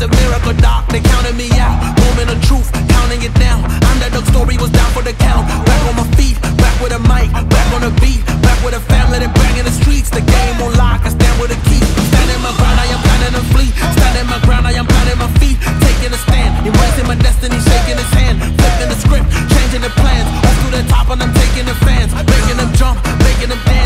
It's a miracle, doc, they counted me out. Moment of truth, counting it down. Underdog story was down for the count. Back on my feet, back with a mic, back on the beat, back with a family, they're banging the streets. The game on lock, I stand with a key. Standing my ground, I am planning to flee. Standing my ground, I am planning my feet. Taking a stand, erasing my destiny, shaking his hand. Flipping the script, changing the plans. Off to the top and I'm taking the fans. Making them jump, making them dance.